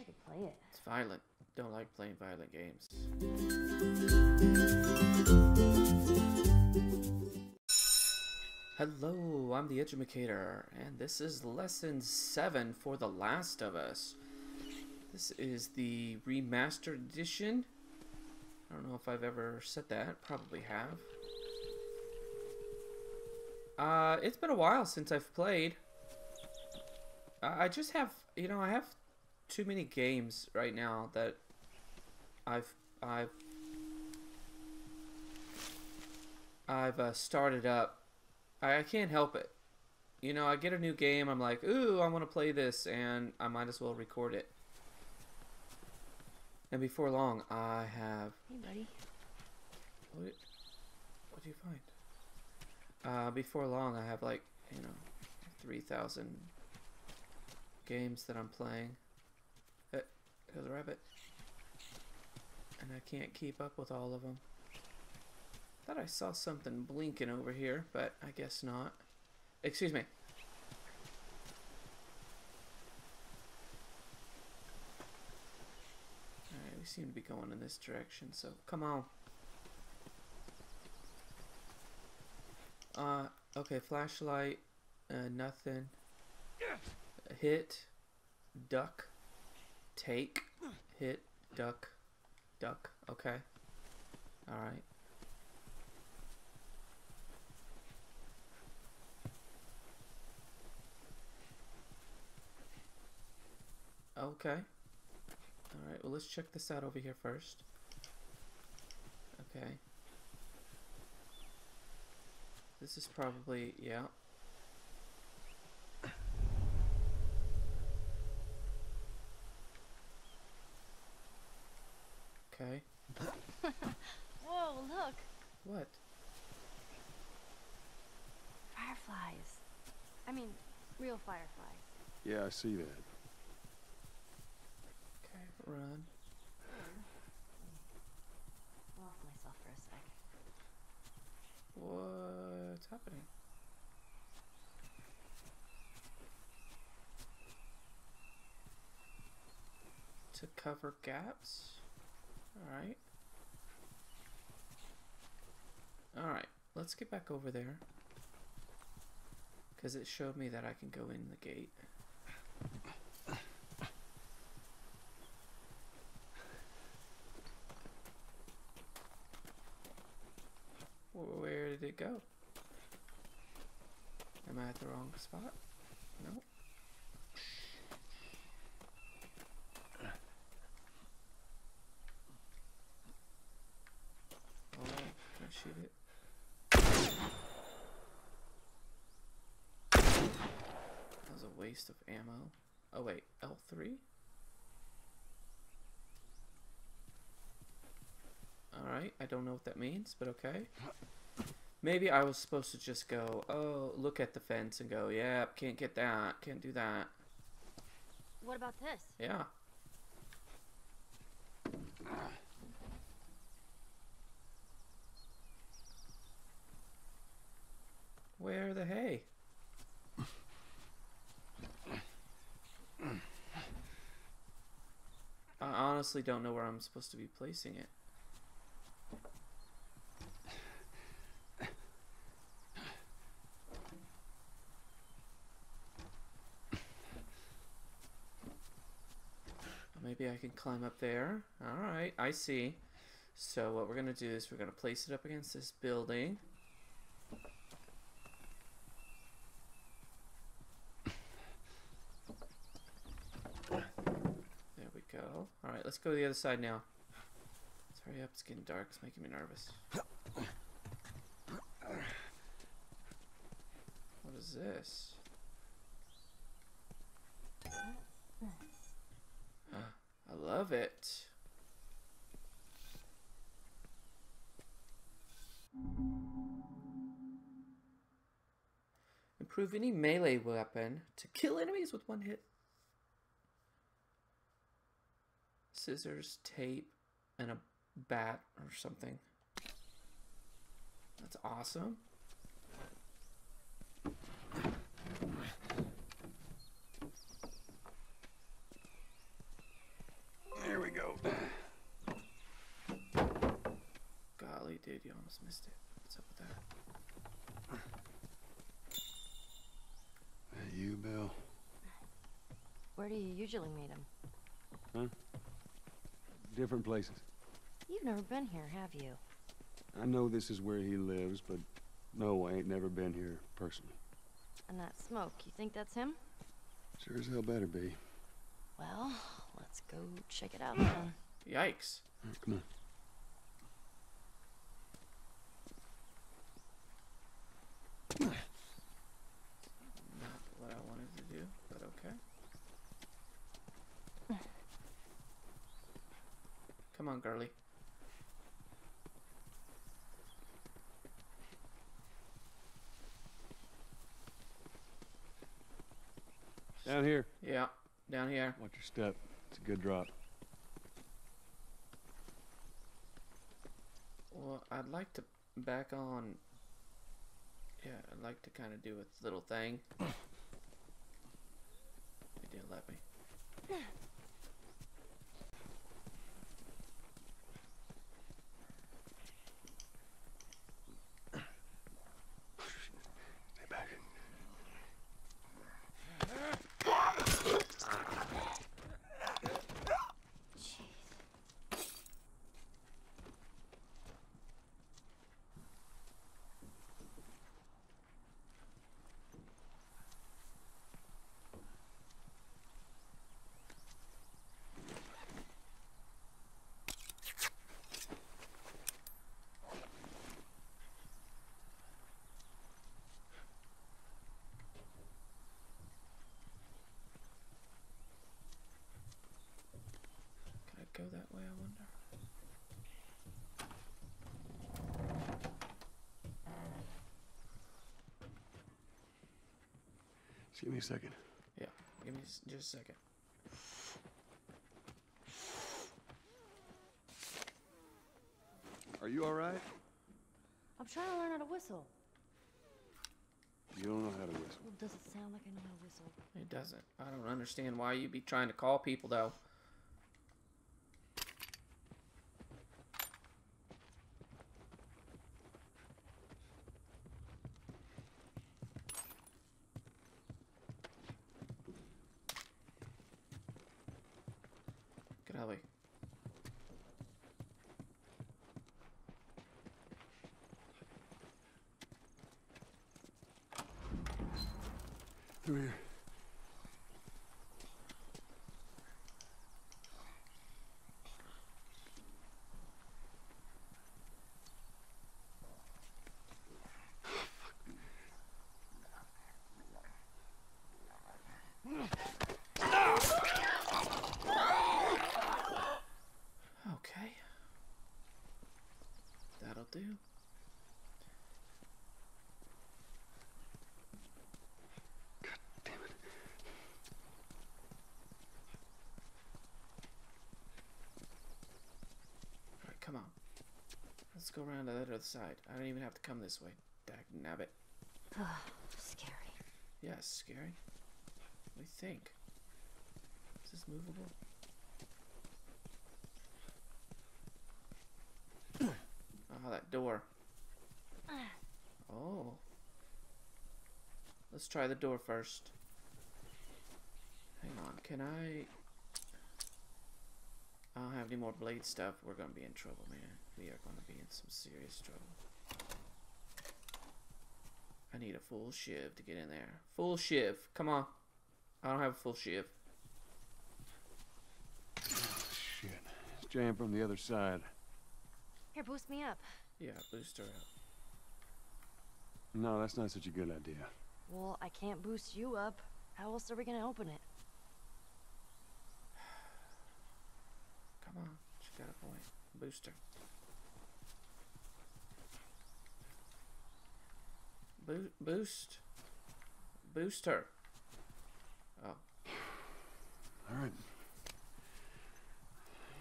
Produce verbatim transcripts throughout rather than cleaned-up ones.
I could play it. It's violent. Don't like playing violent games. Hello, I'm the Edumicator, and this is lesson seven for The Last of Us. This is the remastered edition. I don't know if I've ever said that. Probably have. Uh, it's been a while since I've played. Uh, I just have, you know, I have too many games right now that I've I've I've uh, started up. I, I can't help it. You know, I get a new game. I'm like, ooh, I want to play this, and I might as well record it. And before long, I have. Hey, buddy. What? Did, what do you find? Uh, before long, I have like you know, three thousand games that I'm playing. Uh, there's a rabbit, and I can't keep up with all of them. Thought I saw something blinking over here, but I guess not. Excuse me. We seem to be going in this direction, so come on. Uh, okay, flashlight, uh, nothing. Hit, duck, take, hit, duck, duck, okay. Alright. Okay. Alright, well, let's check this out over here first. Okay. This is probably, yeah. Okay. Whoa, look! What? Fireflies. I mean, real fireflies. Yeah, I see that. Run. Lost myself for a sec. What's happening? To cover gaps? Alright. Alright, let's get back over there. Because it showed me that I can go in the gate. Where did it go? Am I at the wrong spot? No. Oh, can I shoot it? That was a waste of ammo. Oh wait, L three? Alright, I don't know what that means, but okay. Maybe I was supposed to just go, oh, look at the fence and go, yep, can't get that, can't do that. What about this? Yeah. Where the hay? I honestly don't know where I'm supposed to be placing it. Maybe I can climb up there. Alright, I see. So what we're going to do is we're going to place it up against this building. There we go. Alright, let's go to the other side now. Let's hurry up. It's getting dark. It's making me nervous. What is this? Love it. Improve any melee weapon to kill enemies with one hit. Scissors, tape, and a bat or something. That's awesome. video, almost missed it. What's up with that? Hey, you, Bill? Where do you usually meet him? Huh? Different places. You've never been here, have you? I know this is where he lives, but no, I ain't never been here personally. And that smoke, you think that's him? Sure as hell better be. Well, let's go check it out then. Yikes. All right, come on. Not what I wanted to do, but okay. Come on, girly. Down here. Yeah, down here. Watch your step. It's a good drop. Well, I'd like to back on. Yeah, I'd like to kind of do a little thing. They didn't let me. Go that way, I wonder. Just give me a second. Yeah, give me just a second. Are you all right? I'm trying to learn how to whistle. You don't know how to whistle. Well, does it sound like I know how to whistle? It doesn't. I don't understand why you'd be trying to call people, though. Through here. Okay. That'll do. Let's go around to that other side. I don't even have to come this way. Dag-nabbit. Oh, scary. Yeah, it's scary. What do you think? Is this movable? Oh, that door. Oh. Let's try the door first. Hang on, can I... I don't have any more blade stuff. We're gonna be in trouble, man. We are gonna be in some serious trouble. I need a full shiv to get in there. Full shiv. Come on. I don't have a full shiv. Oh, shit. It's jammed from the other side. Here, boost me up. Yeah, boost her up. No, that's not such a good idea. Well, I can't boost you up. How else are we gonna open it? Come on, she got a point. Booster. Bo boost. Boost her. Oh. Alright.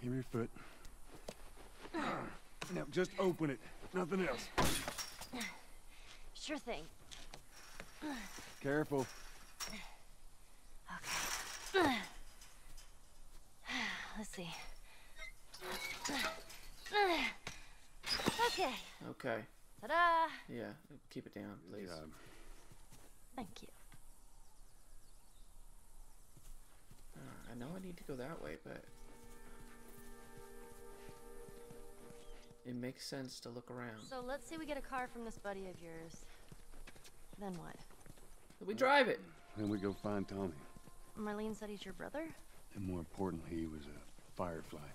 Give me your foot. Now, just open it. Nothing else. Sure thing. Careful. Okay. Let's see. Okay. Okay. Ta-da! Yeah, keep it down, please. Yeah. Thank you. Uh, I know I need to go that way, but it makes sense to look around. So let's say we get a car from this buddy of yours. Then what? We drive it. Then we go find Tommy. Marlene said he's your brother? And more importantly, he was a firefly.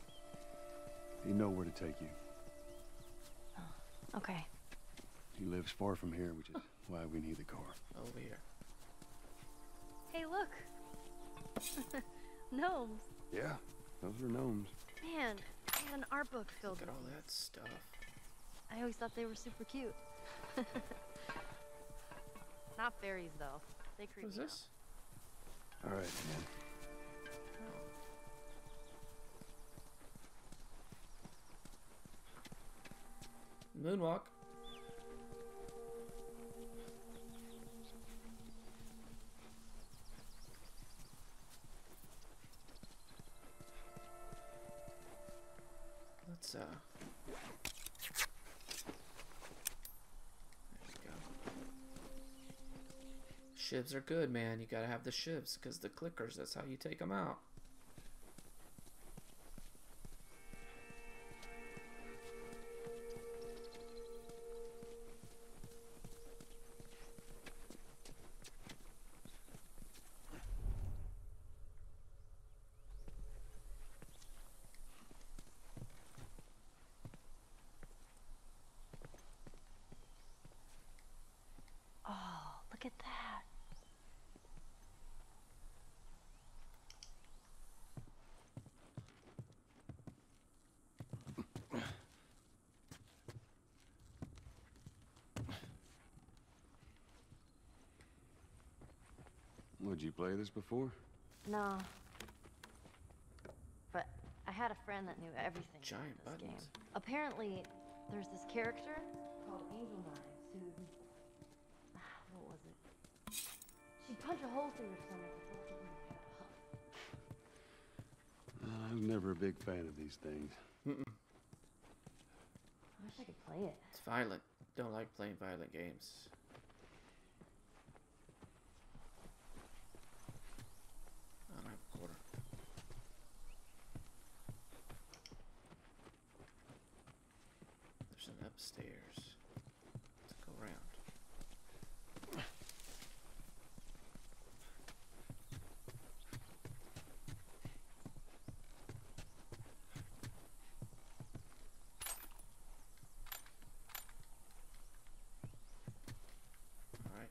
He'd know where to take you. Oh, okay. He lives far from here, which is why we need the car. Over here. Hey, look. Gnomes. Yeah, those are gnomes. Man, I had an art book filled with all that stuff. I always thought they were super cute. Not fairies, though. They creep me out. What is this? All right, man. Moonwalk. Let's, uh... there we go. Shivs are good, man. You gotta have the shivs, because the clickers, that's how you take them out. Look at that. Would you play this before? No. But I had a friend that knew everything Giant about this buttons. game. Apparently, there's this character called Angel Eyes who... She'd punch a hole through your stomach. I'm never a big fan of these things. Mm-mm. I wish I could play it. It's violent. Don't like playing violent games. I don't have a quarter. There's an upstairs. Let's go around.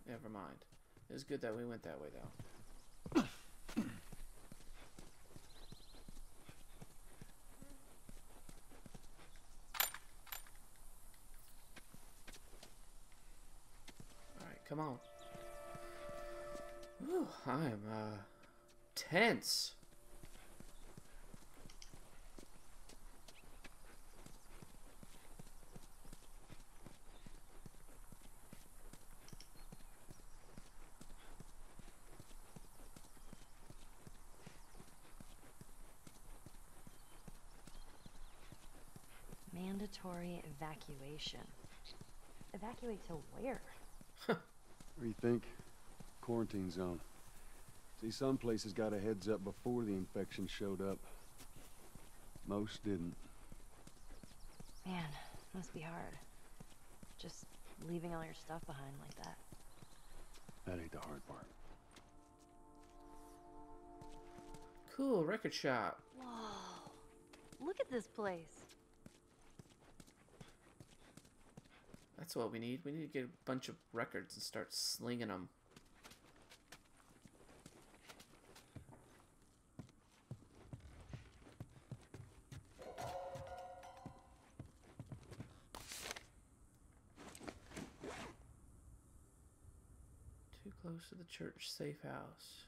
Never mind. It was good that we went that way, though. Alright, come on. Ooh, I am, uh, tense. Mandatory evacuation. Evacuate to where? Rethink. Quarantine zone. See, some places got a heads up before the infection showed up. Most didn't. Man, must be hard. Just leaving all your stuff behind like that. That ain't the hard part. Cool, record shop. Whoa. Look at this place. That's what we need. We need to get a bunch of records and start slinging them. Too close to the church safe house.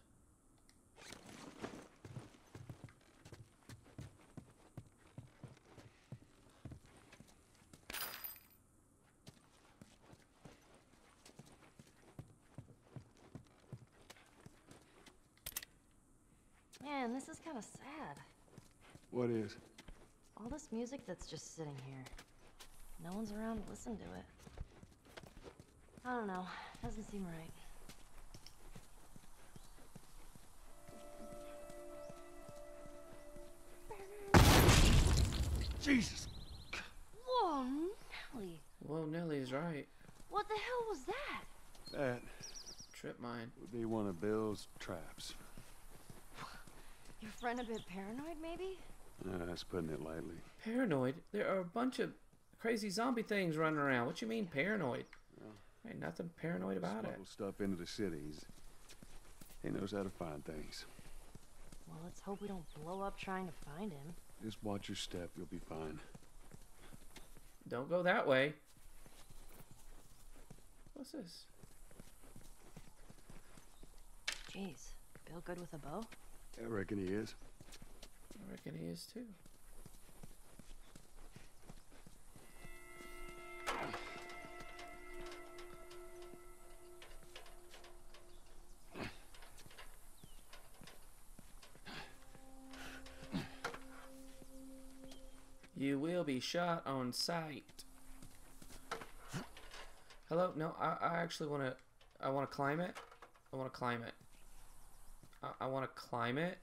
Man, this is kind of sad. What is? All this music that's just sitting here. No one's around to listen to it. I don't know. Doesn't seem right. Jesus! Whoa, Nelly! Whoa, Nelly's right. What the hell was that? That trip mine would be one of Bill's traps. Your friend a bit paranoid, maybe? No, that's putting it lightly. Paranoid? There are a bunch of crazy zombie things running around. What you mean paranoid? Well, ain't nothing paranoid about it. Stuff into the cities. He knows how to find things. Well, let's hope we don't blow up trying to find him. Just watch your step, you'll be fine. Don't go that way. What's this? Jeez, Bill good with a bow? I reckon he is. I reckon he is too. You will be shot on sight. Hello? No, I, I actually want to... I want to climb it. I want to climb it. I, I want to climb it.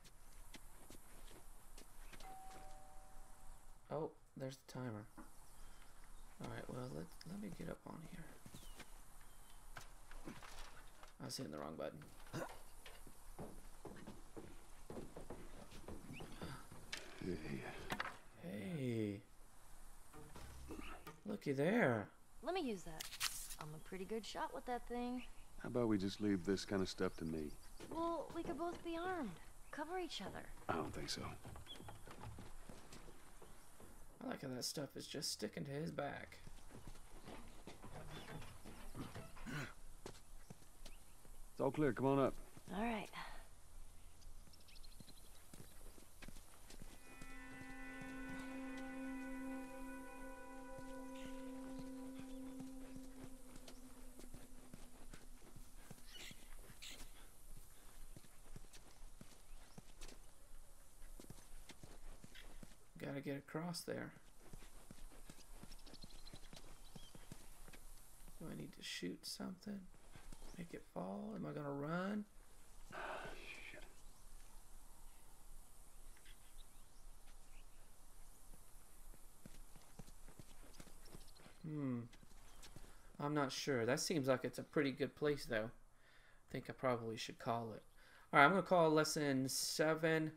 Oh, there's the timer. Alright, well, let, let me get up on here. I was hitting the wrong button. Hey. Looky there. Let me use that. I'm a pretty good shot with that thing. How about we just leave this kind of stuff to me? Well, we could both be armed. Cover each other. I don't think so. I like how that stuff is just sticking to his back. It's all clear. Come on up. All right. Gotta get across there. Do I need to shoot something? Make it fall? Am I gonna run? Oh, shit. Hmm. I'm not sure. That seems like it's a pretty good place, though. I think I probably should call it. Alright, I'm gonna call lesson seven.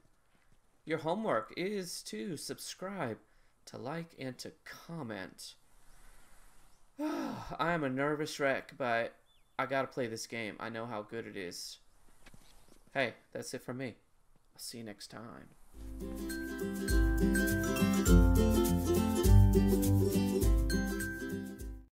Your homework is to subscribe, to like, and to comment. I am a nervous wreck, but I gotta play this game. I know how good it is. Hey, that's it for me. I'll see you next time.